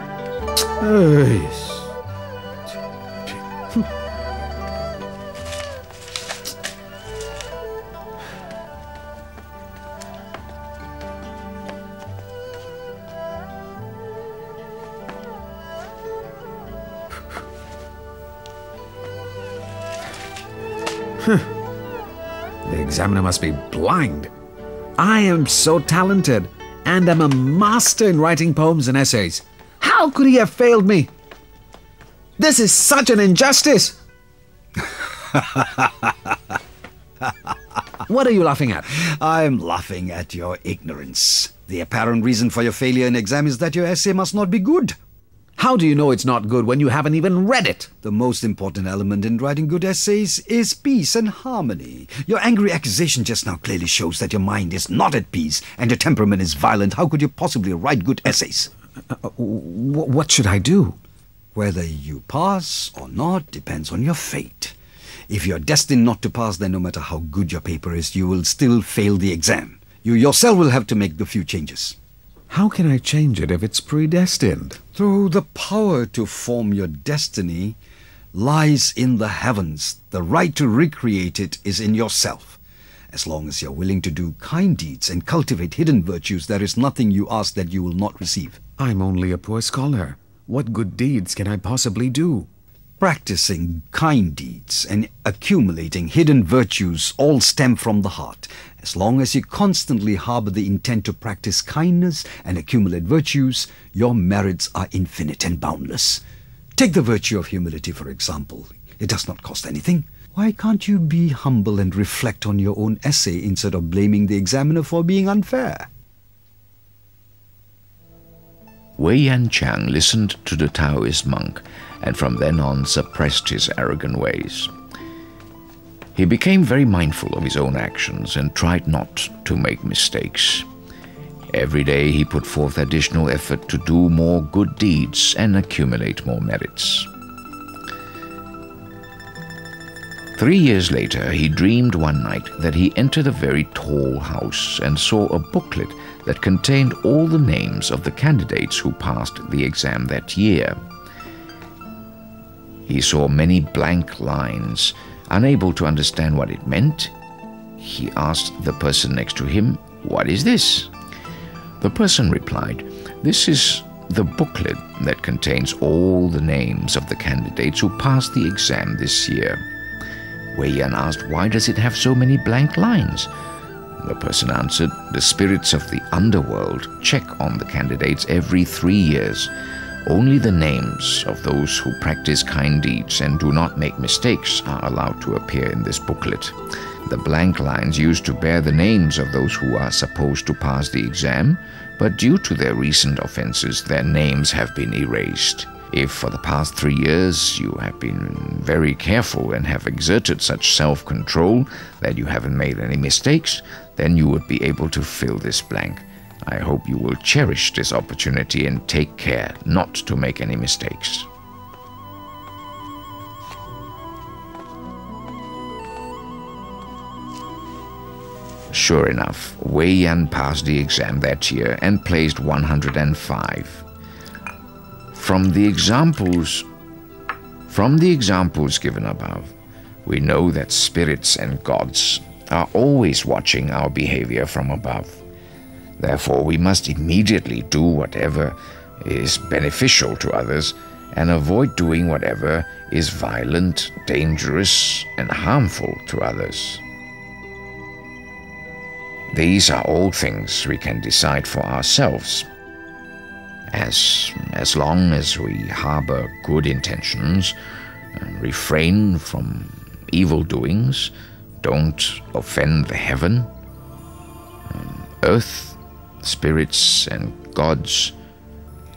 The examiner must be blind. I am so talented and am a master in writing poems and essays. How could he have failed me? This is such an injustice! What are you laughing at? I'm laughing at your ignorance. The apparent reason for your failure in exam is that your essay must not be good. How do you know it's not good when you haven't even read it? The most important element in writing good essays is peace and harmony. Your angry accusation just now clearly shows that your mind is not at peace and your temperament is violent. How could you possibly write good essays? What should I do? Whether you pass or not depends on your fate. If you're destined not to pass, then no matter how good your paper is, you will still fail the exam. You yourself will have to make the few changes. How can I change it if it's predestined? Through the power to form your destiny lies in the heavens. The right to recreate it is in yourself. As long as you're willing to do kind deeds and cultivate hidden virtues, there is nothing you ask that you will not receive. I'm only a poor scholar. What good deeds can I possibly do? Practicing kind deeds and accumulating hidden virtues all stem from the heart. As long as you constantly harbor the intent to practice kindness and accumulate virtues, your merits are infinite and boundless. Take the virtue of humility, for example. It does not cost anything. Why can't you be humble and reflect on your own essay instead of blaming the examiner for being unfair? Wei Yanchang listened to the Taoist monk and from then on suppressed his arrogant ways. He became very mindful of his own actions and tried not to make mistakes. Every day he put forth additional effort to do more good deeds and accumulate more merits. 3 years later, he dreamed one night that he entered a very tall house and saw a booklet that contained all the names of the candidates who passed the exam that year. He saw many blank lines. Unable to understand what it meant, he asked the person next to him, "What is this?" The person replied, "This is the booklet that contains all the names of the candidates who passed the exam this year." Wei Yan asked, "Why does it have so many blank lines?" The person answered, "The spirits of the underworld check on the candidates every 3 years. Only the names of those who practice kind deeds and do not make mistakes are allowed to appear in this booklet. The blank lines used to bear the names of those who are supposed to pass the exam, but due to their recent offenses, their names have been erased. If for the past 3 years you have been very careful and have exerted such self-control that you haven't made any mistakes, then you would be able to fill this blank. I hope you will cherish this opportunity and take care not to make any mistakes." Sure enough, Wei Yan passed the exam that year and placed 105. From the examples given above, we know that spirits and gods are always watching our behavior from above. Therefore, we must immediately do whatever is beneficial to others and avoid doing whatever is violent, dangerous, and harmful to others. These are all things we can decide for ourselves. As long as we harbor good intentions, refrain from evil doings, don't offend the heaven, earth, spirits and gods,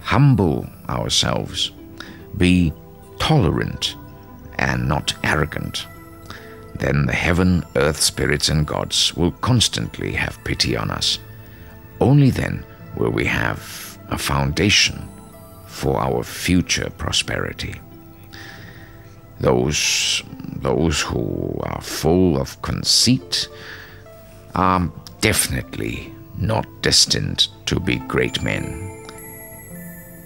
humble ourselves, be tolerant and not arrogant, then the heaven, earth, spirits and gods will constantly have pity on us. Only then will we have a foundation for our future prosperity. Those who are full of conceit are definitely not destined to be great men.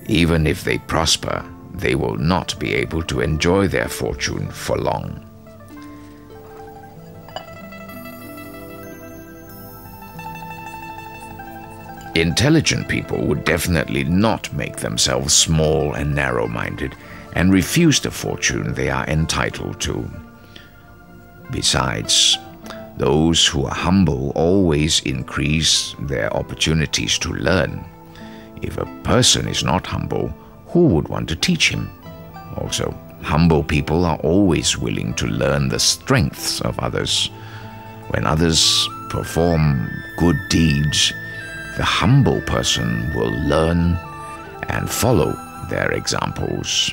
Even if they prosper, they will not be able to enjoy their fortune for long. Intelligent people would definitely not make themselves small and narrow-minded and refuse the fortune they are entitled to. Besides, those who are humble always increase their opportunities to learn. If a person is not humble, who would want to teach him? Also, humble people are always willing to learn the strengths of others. When others perform good deeds, the humble person will learn and follow their examples.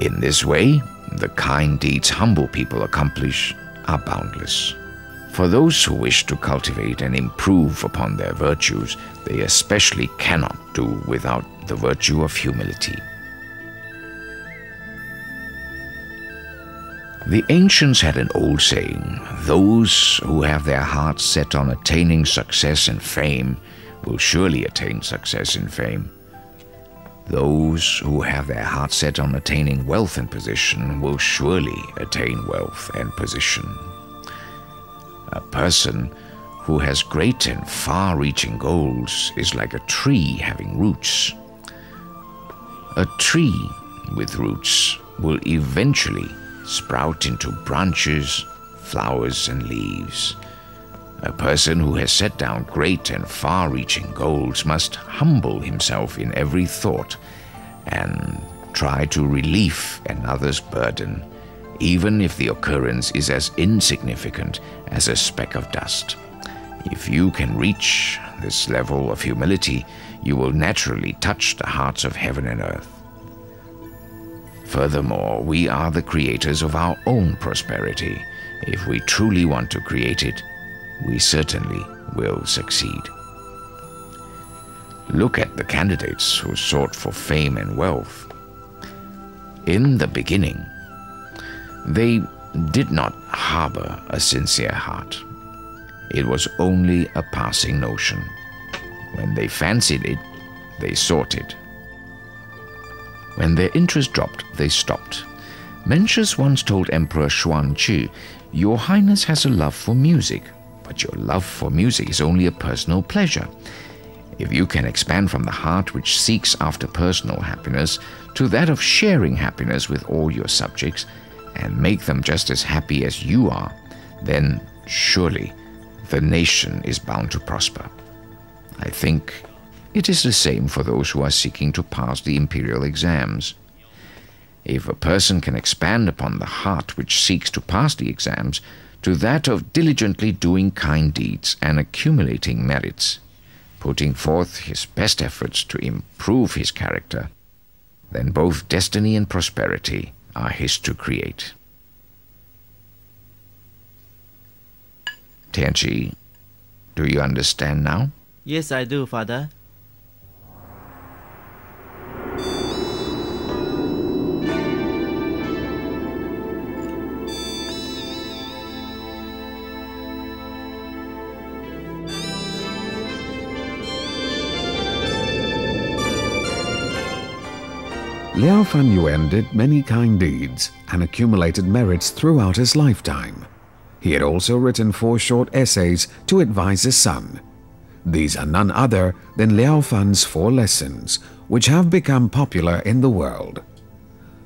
In this way, the kind deeds humble people accomplish are boundless. For those who wish to cultivate and improve upon their virtues, they especially cannot do without the virtue of humility. The ancients had an old saying, "Those who have their hearts set on attaining success and fame will surely attain success and fame. Those who have their hearts set on attaining wealth and position will surely attain wealth and position." A person who has great and far-reaching goals is like a tree having roots. A tree with roots will eventually sprout into branches, flowers, and leaves. A person who has set down great and far-reaching goals must humble himself in every thought and try to relieve another's burden, even if the occurrence is as insignificant as a speck of dust. If you can reach this level of humility, you will naturally touch the hearts of heaven and earth. Furthermore, we are the creators of our own prosperity. If we truly want to create it, we certainly will succeed. Look at the candidates who sought for fame and wealth. In the beginning, they did not harbor a sincere heart. It was only a passing notion. When they fancied it, they sought it. When their interest dropped, they stopped. Mencius once told Emperor Xuanqi, "Your Highness has a love for music, but your love for music is only a personal pleasure. If you can expand from the heart which seeks after personal happiness to that of sharing happiness with all your subjects and make them just as happy as you are, then surely the nation is bound to prosper." I think it is the same for those who are seeking to pass the imperial exams. If a person can expand upon the heart which seeks to pass the exams to that of diligently doing kind deeds and accumulating merits, putting forth his best efforts to improve his character, then both destiny and prosperity are his to create. Tianqi, do you understand now? Yes, I do, Father. Liao Fan Yuan did many kind deeds and accumulated merits throughout his lifetime. He had also written 4 short essays to advise his son. These are none other than Liao Fan's 4 lessons, which have become popular in the world.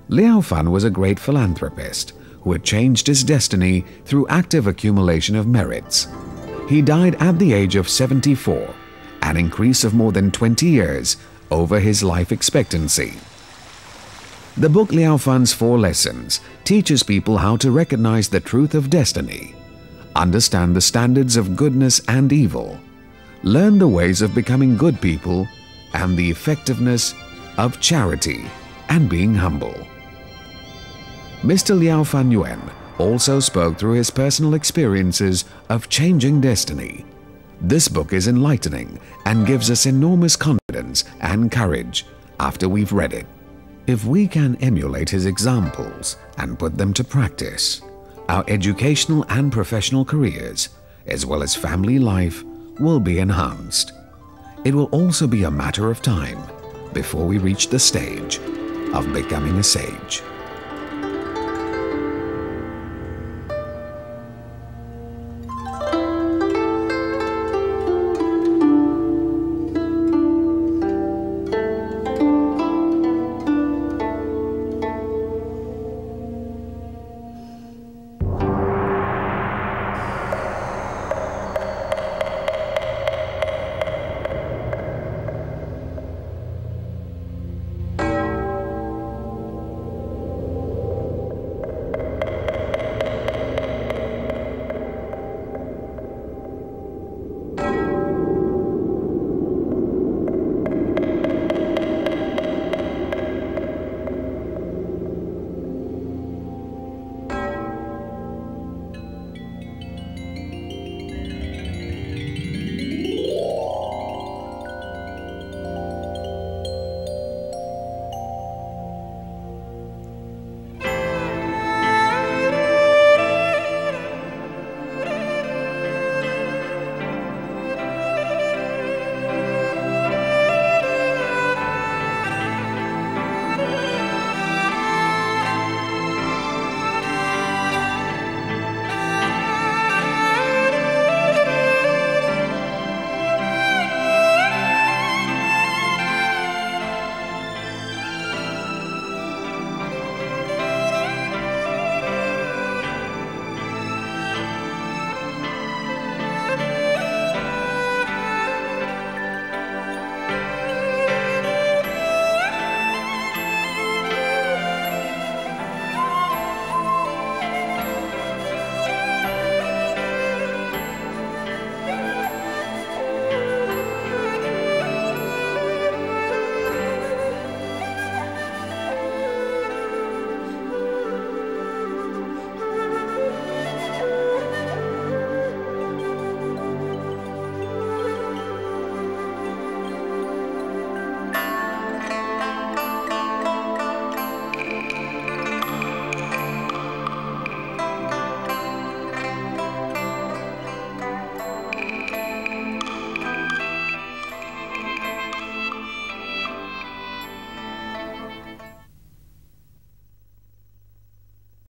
Liao Fan was a great philanthropist who had changed his destiny through active accumulation of merits. He died at the age of 74, an increase of more than 20 years over his life expectancy. The book Liao Fan's 4 Lessons teaches people how to recognize the truth of destiny, understand the standards of goodness and evil, learn the ways of becoming good people, and the effectiveness of charity and being humble. Mr. Liao Fan Yuan also spoke through his personal experiences of changing destiny. This book is enlightening and gives us enormous confidence and courage after we've read it. If we can emulate his examples and put them to practice, our educational and professional careers, as well as family life, will be enhanced. It will also be a matter of time before we reach the stage of becoming a sage.